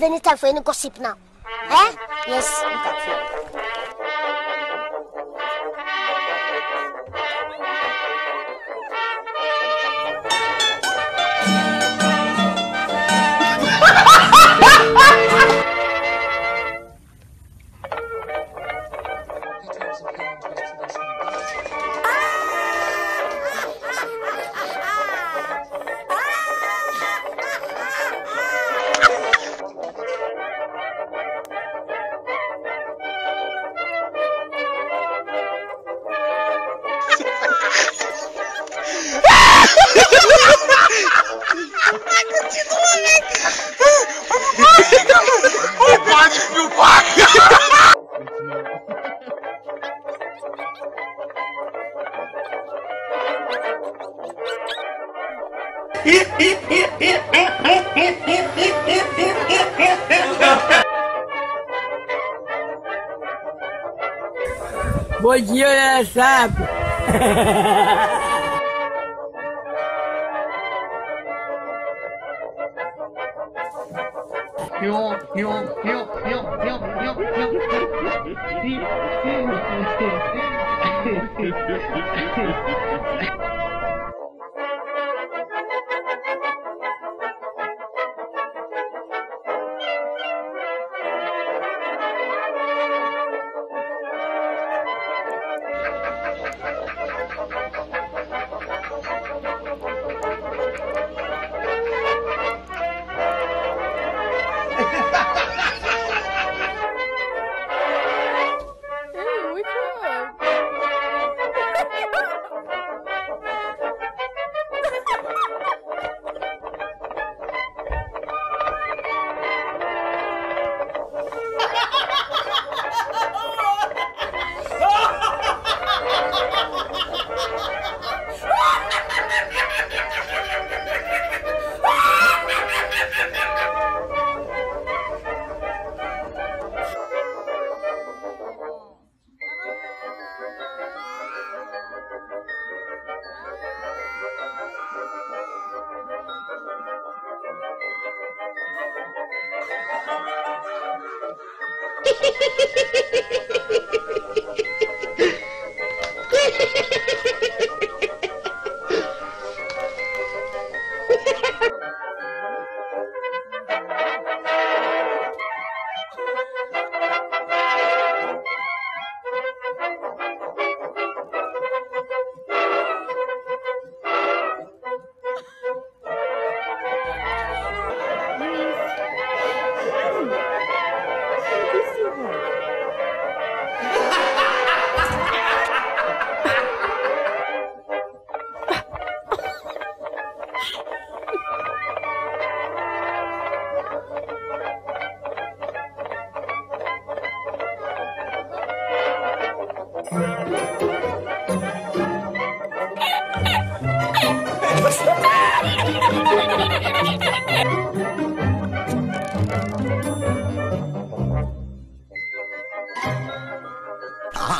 have any time for any gossip now. Eh? Yes, look at you.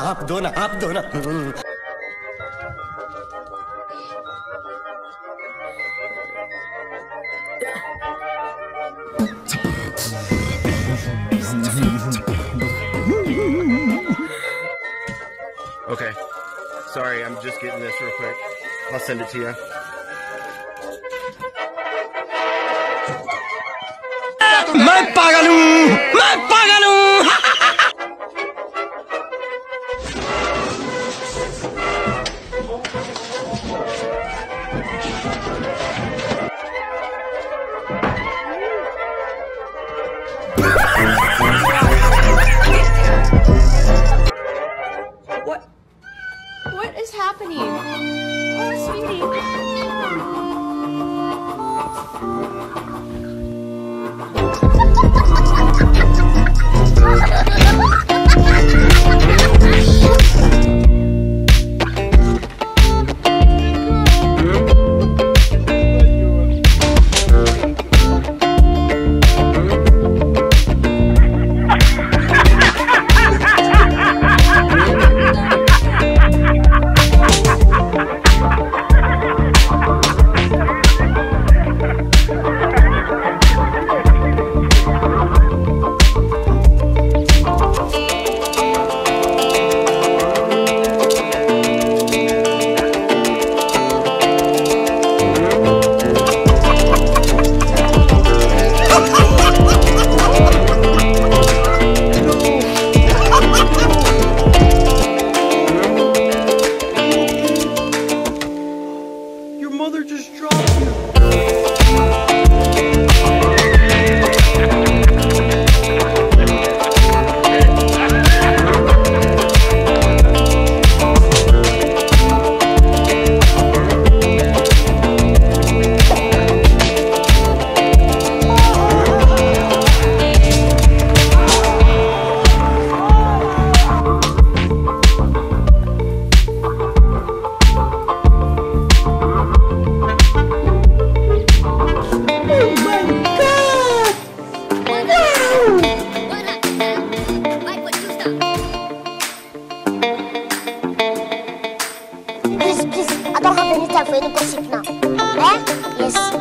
आप दो ना Okay, sorry, I'm just getting this real quick. I'll send it to you. मैं पागल हूँ Please, I don't have any time for any gossip now. Eh? Yes.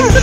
I'm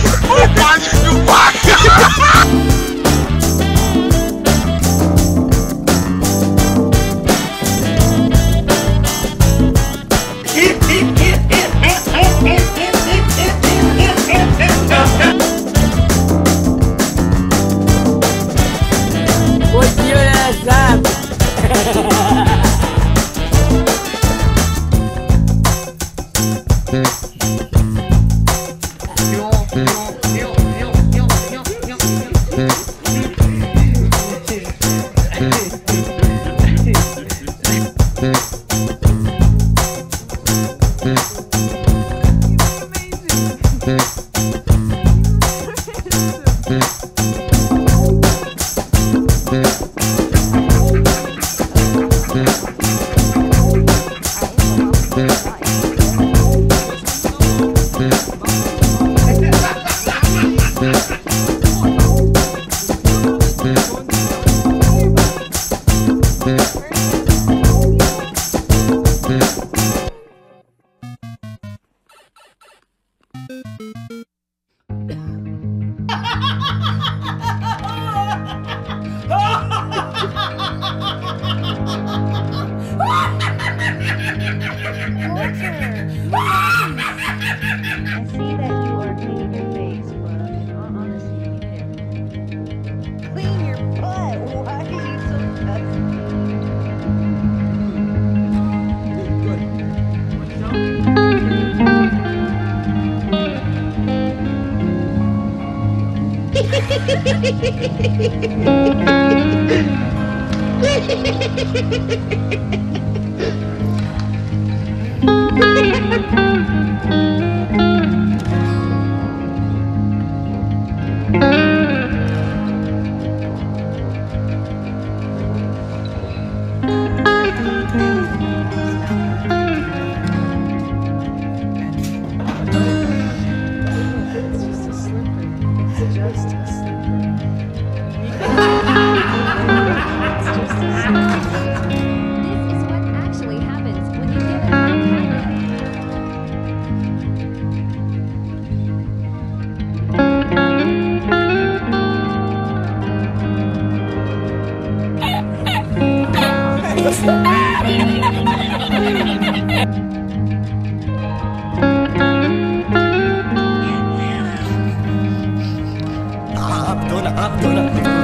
gonna